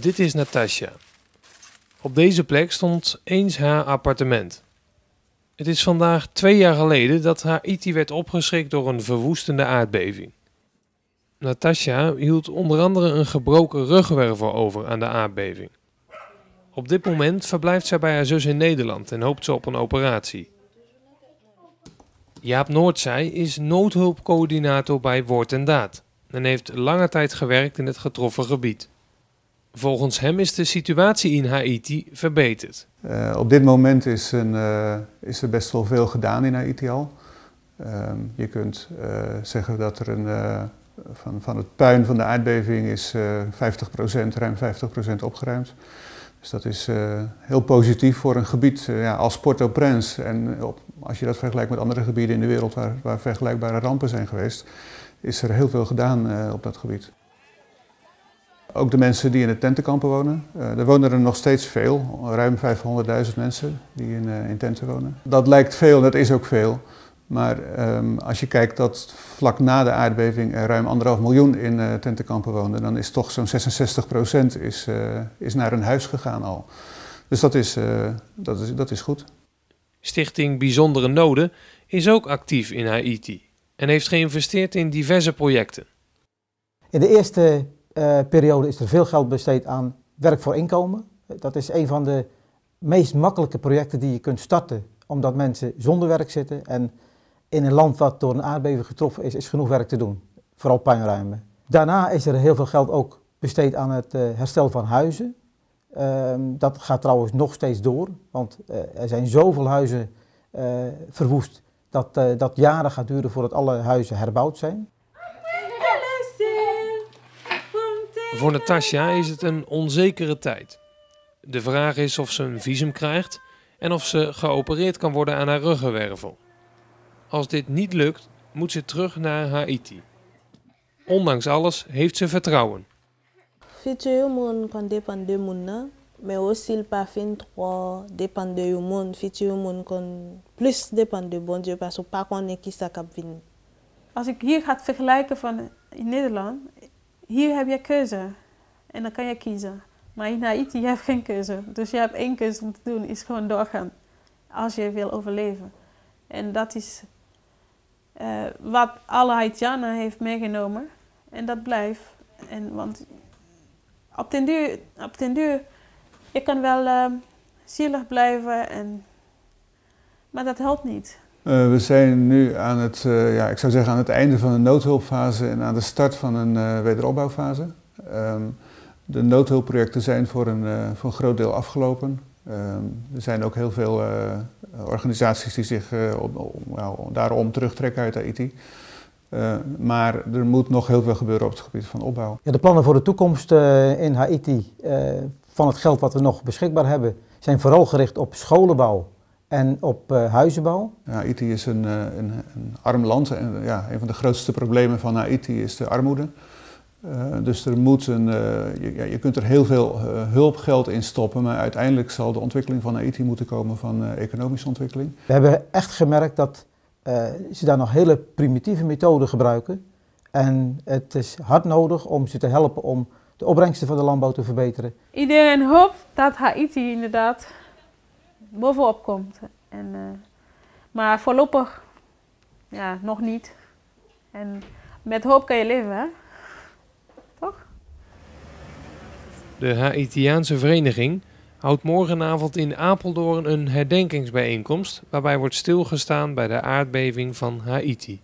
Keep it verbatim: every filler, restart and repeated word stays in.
Dit is Natasja. Op deze plek stond eens haar appartement. Het is vandaag twee jaar geleden dat Haïti werd opgeschrikt door een verwoestende aardbeving. Natasja hield onder andere een gebroken rugwervel over aan de aardbeving. Op dit moment verblijft zij bij haar zus in Nederland en hoopt ze op een operatie. Jaap Noordzij is noodhulpcoördinator bij Woord en Daad en heeft lange tijd gewerkt in het getroffen gebied. Volgens hem is de situatie in Haïti verbeterd. Uh, op dit moment is, een, uh, is er best wel veel gedaan in Haïti al. Uh, je kunt uh, zeggen dat er een, uh, van, van het puin van de aardbeving is uh, vijftig procent, ruim vijftig procent opgeruimd. Dus dat is uh, heel positief voor een gebied uh, ja, als Port-au-Prince. En op, als je dat vergelijkt met andere gebieden in de wereld waar, waar vergelijkbare rampen zijn geweest, is er heel veel gedaan uh, op dat gebied. Ook de mensen die in de tentenkampen wonen. Uh, er wonen er nog steeds veel, ruim vijfhonderdduizend mensen die in, uh, in tenten wonen. Dat lijkt veel, dat is ook veel. Maar um, als je kijkt dat vlak na de aardbeving er ruim anderhalf miljoen in uh, tentenkampen woonden, dan is toch zo'n zesenzestig procent is, uh, is naar hun huis gegaan al. Dus dat is, uh, dat is, dat is goed. Stichting Bijzondere Noden is ook actief in Haïti en heeft geïnvesteerd in diverse projecten. In de eerste Uh, periode is er veel geld besteed aan werk voor inkomen. Dat is een van de meest makkelijke projecten die je kunt starten, omdat mensen zonder werk zitten en in een land wat door een aardbeving getroffen is, is genoeg werk te doen, vooral puinruimen. Daarna is er heel veel geld ook besteed aan het uh, herstel van huizen. Uh, dat gaat trouwens nog steeds door, want uh, er zijn zoveel huizen uh, verwoest dat uh, dat jaren gaat duren voordat alle huizen herbouwd zijn. Voor Natasja is het een onzekere tijd. De vraag is of ze een visum krijgt en of ze geopereerd kan worden aan haar ruggenwervel. Als dit niet lukt, moet ze terug naar Haïti. Ondanks alles heeft ze vertrouwen. Als ik hier ga vergelijken van in Nederland, hier heb je keuze en dan kan je kiezen. Maar in Haïti heb je geen keuze. Dus je hebt één keuze om te doen, is gewoon doorgaan. Als je wil overleven. En dat is uh, wat alle Haïtianen heeft meegenomen. En dat blijft. En, want op den duur, op den duur, je kan wel uh, zielig blijven. En, maar dat helpt niet. Uh, we zijn nu aan het, uh, ja, ik zou zeggen aan het einde van een noodhulpfase en aan de start van een uh, wederopbouwfase. Um, de noodhulpprojecten zijn voor een, uh, voor een groot deel afgelopen. Um, er zijn ook heel veel uh, organisaties die zich uh, om, om, nou, daarom terugtrekken uit Haïti. Uh, maar er moet nog heel veel gebeuren op het gebied van opbouw. Ja, de plannen voor de toekomst uh, in Haïti, uh, van het geld wat we nog beschikbaar hebben, zijn vooral gericht op scholenbouw. En op uh, huizenbouw? Haïti ja, is een, een, een arm land en ja, een van de grootste problemen van Haïti is de armoede. Uh, dus er moet een, uh, je, ja, je kunt er heel veel uh, hulpgeld in stoppen, maar uiteindelijk zal de ontwikkeling van Haïti moeten komen van uh, economische ontwikkeling. We hebben echt gemerkt dat uh, ze daar nog hele primitieve methoden gebruiken. En het is hard nodig om ze te helpen om de opbrengsten van de landbouw te verbeteren. Iedereen hoopt dat Haïti inderdaad bovenop komt. En, uh, maar voorlopig ja, nog niet. En met hoop kan je leven, hè? Toch? De Haïtiaanse Vereniging houdt morgenavond in Apeldoorn een herdenkingsbijeenkomst waarbij wordt stilgestaan bij de aardbeving van Haïti.